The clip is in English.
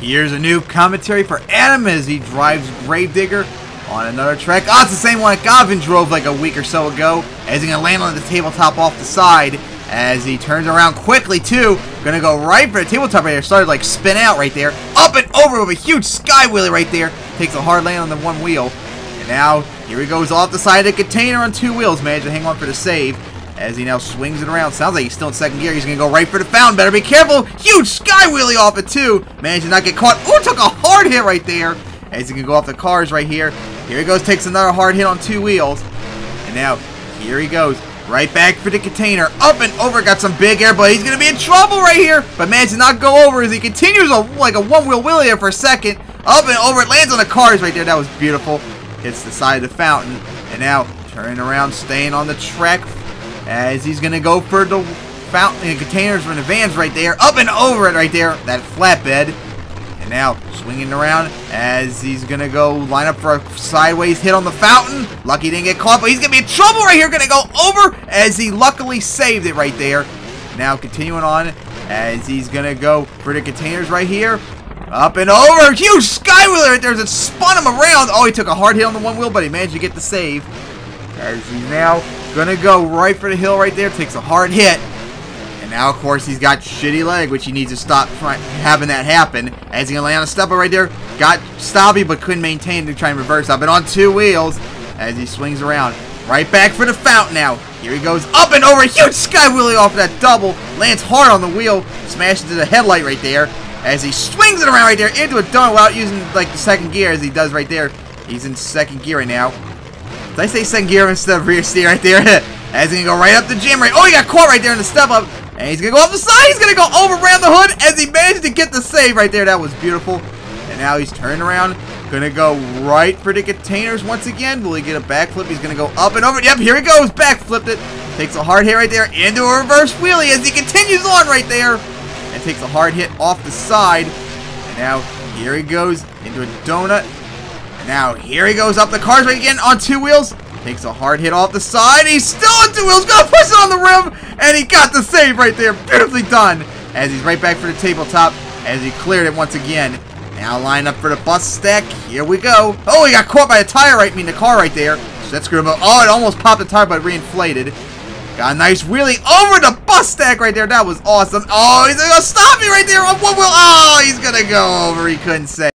Here's a new commentary for Adam as he drives Gravedigger on another track. Oh, it's the same one that Gavin drove like a week or so ago, as he's going to land on the tabletop off the side as he turns around quickly, too. Going to go right for the tabletop right there. Started like spin out right there. Up and over with a huge sky wheelie right there. Takes a hard land on the one wheel. And now, here he goes off the side of the container on two wheels. Managed to hang on for the save as he now swings it around. Sounds like he's still in second gear. He's going to go right for the fountain. Better be careful. Huge sky wheelie off it, too. Managed to not get caught. Ooh, took a hard hit right there as he can go off the cars right here. Here he goes. Takes another hard hit on two wheels. And now, here he goes. Right back for the container. Up and over. Got some big air, but he's going to be in trouble right here. But managed to not go over as he continues like a one-wheel wheelie there for a second. Up and over. It lands on the cars right there. That was beautiful. Hits the side of the fountain. And now, turning around, staying on the track as he's going to go for the fountain and containers from the vans right there. Up and over it right there. That flatbed. And now, swinging around as he's going to go line up for a sideways hit on the fountain. Lucky he didn't get caught, but he's going to be in trouble right here. Going to go over as he luckily saved it right there. Now, continuing on as he's going to go for the containers right here. Up and over. Huge skywheeler right there. It spun him around. Oh, he took a hard hit on the one wheel, but he managed to get the save. As he's now going to go right for the hill right there. Takes a hard hit. Now, of course, he's got shitty leg, which he needs to stop having that happen. As he's going to lay on a stubble right there. Got stobby, but couldn't maintain to try and reverse up. And on two wheels as he swings around. Right back for the fountain now. Here he goes up and over. Huge sky wheelie off of that double. Lands hard on the wheel. Smashes into the headlight right there. As he swings it around right there into a donut without using, like, the second gear as he does right there. He's in second gear right now. Did I say second gear instead of rear steer right there? As he's going to go right up the jam right. Oh, he got caught right there in the step up. And he's going to go off the side. He's going to go over around the hood as he managed to get the save right there. That was beautiful. And now he's turning around. Going to go right for the containers once again. Will he get a backflip? He's going to go up and over. Yep, here he goes. Backflipped it. Takes a hard hit right there into a reverse wheelie as he continues on right there. And takes a hard hit off the side. And now here he goes into a donut. And now here he goes up the cars right again on two wheels. Takes a hard hit off the side. He's still on two wheels. Going to push it on the rim. And he got the save right there. Beautifully done. As he's right back for the tabletop. As he cleared it once again. Now line up for the bus stack. Here we go. Oh, he got caught by a tire right. I mean, the car right there. So that screwed him up. Oh, it almost popped the tire, but reinflated. Got a nice wheelie over the bus stack right there. That was awesome. Oh, he's going to stop me right there on one wheel. Oh, he's going to go over. He couldn't save.